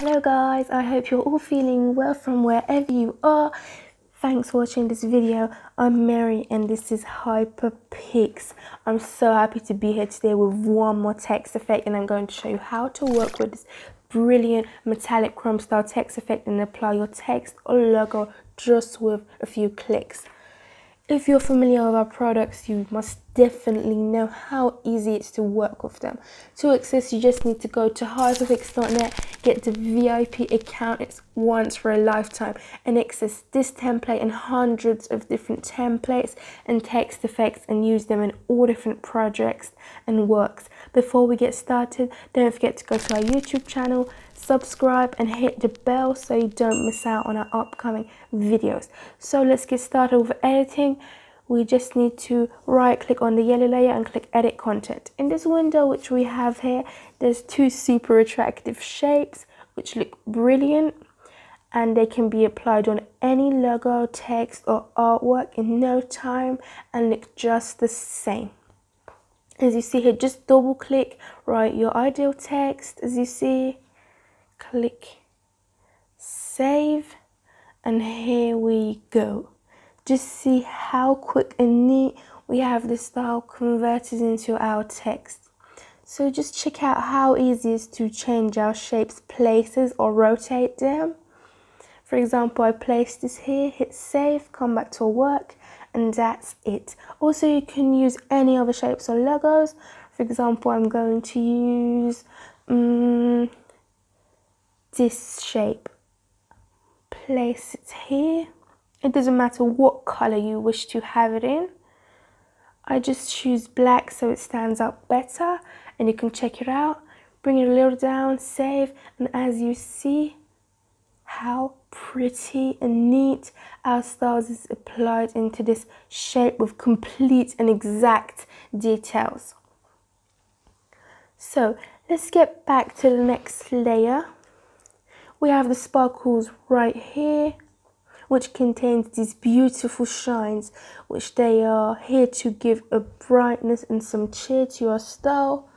Hello guys, I hope you're all feeling well from wherever you are. Thanks for watching this video. I'm Mary and this is Hyperpix. I'm so happy to be here today with one more text effect, and I'm going to show you how to work with this brilliant metallic chrome style text effect and apply your text or logo just with a few clicks. If you're familiar with our products, you must definitely know how easy it's to work with them. To access, you just need to go to hyperpix.net, get the VIP account, it's once for a lifetime, and access this template and hundreds of different templates and text effects and use them in all different projects and works. Before we get started, don't forget to go to our YouTube channel, subscribe and hit the bell so you don't miss out on our upcoming videos. So let's get started with editing. We just need to right click on the yellow layer and click edit content. In this window which we have here, there's two super attractive shapes which look brilliant, and they can be applied on any logo, text or artwork in no time and look just the same. As you see here, just double click, write your ideal text as you see, click save, and here we go. Just see how quick and neat we have the style converted into our text. So just check out how easy it is to change our shapes, places or rotate them. For example, I placed this here, hit save, come back to work, and that's it. Also, you can use any other shapes or logos. For example, I'm going to use this shape, place it here. It doesn't matter what color you wish to have it in. I just choose black so it stands out better, and you can check it out. Bring it a little down, save, and as you see how pretty and neat our styles is applied into this shape with complete and exact details. So let's get back to the next layer. We have the sparkles right here, which contains these beautiful shines, which they are here to give a brightness and some cheer to your style.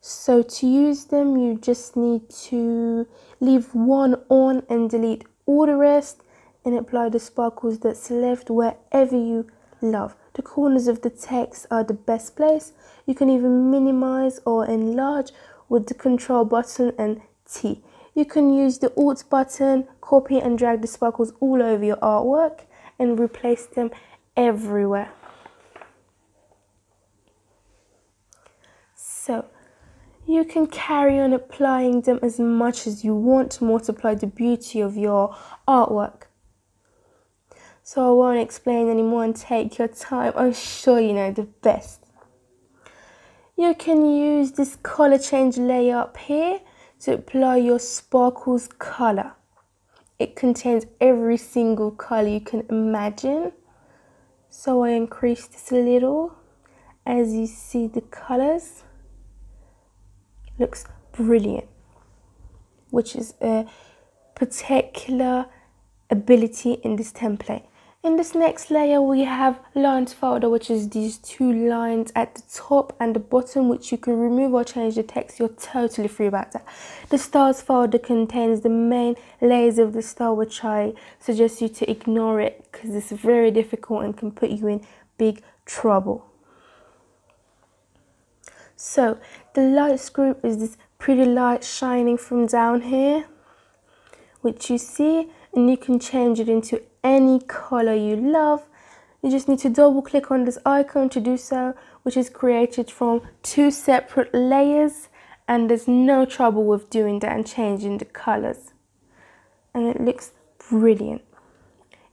So to use them, you just need to leave one on and delete all the rest, and apply the sparkles that's left wherever you love. The corners of the text are the best place. You can even minimize or enlarge with the control button and T. You can use the Alt button, copy and drag the sparkles all over your artwork and replace them everywhere. So you can carry on applying them as much as you want to multiply the beauty of your artwork. So I won't explain anymore and take your time, I'm sure you know the best. You can use this color change layer up here to apply your sparkles color. It contains every single color you can imagine. So I increase this a little. As you see, the colors looks brilliant, which is a particular ability in this template. In this next layer, we have lines folder, which is these two lines at the top and the bottom, which you can remove or change the text. You're totally free about that. The styles folder contains the main layers of the style, which I suggest you to ignore it because it's very difficult and can put you in big trouble. So the lights group is this pretty light shining from down here, which you see, and you can change it into any color you love. You just need to double click on this icon to do so, which is created from two separate layers, and there's no trouble with doing that and changing the colors, and it looks brilliant.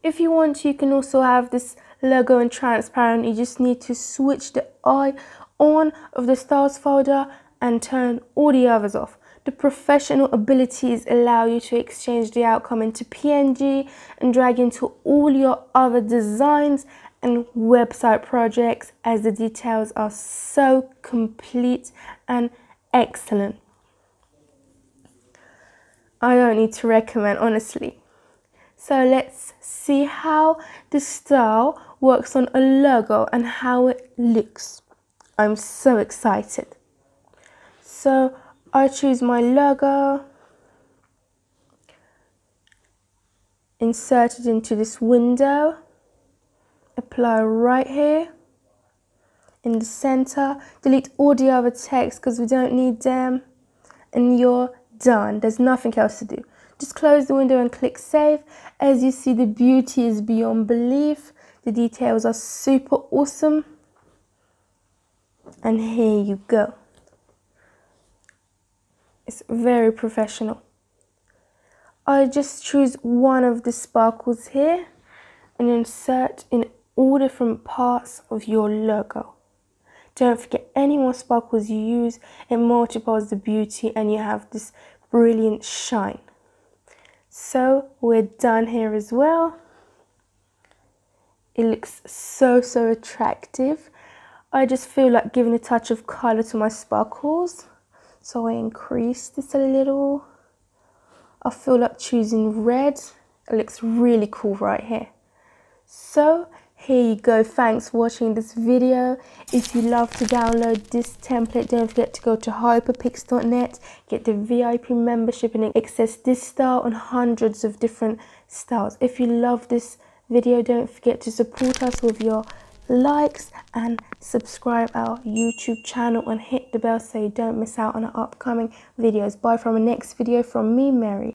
If you want to, you can also have this logo in transparent. You just need to switch the eye on of the styles folder and turn all the others off. The professional abilities allow you to exchange the outcome into PNG and drag into all your other designs and website projects, as the details are so complete and excellent. I don't need to recommend, honestly. So let's see how the style works on a logo and how it looks. I'm so excited. So I choose my logo, insert it into this window, apply right here in the center, delete all the other text because we don't need them, and you're done. There's nothing else to do. Just close the window and click save. As you see, the beauty is beyond belief. The details are super awesome. And here you go. It's very professional. I just choose one of the sparkles here and insert in all different parts of your logo. Don't forget, any more sparkles you use, it multiplies the beauty and you have this brilliant shine. So we're done here as well. It looks so attractive. I just feel like giving a touch of color to my sparkles, so I increase this a little. I feel like choosing red. It looks really cool right here. So here you go. Thanks for watching this video. If you love to download this template, don't forget to go to hyperpix.net, get the VIP membership and access this style and hundreds of different styles. If you love this video, don't forget to support us with your likes and subscribe our YouTube channel and hit the bell so you don't miss out on our upcoming videos. Bye from the next video from me, Mary.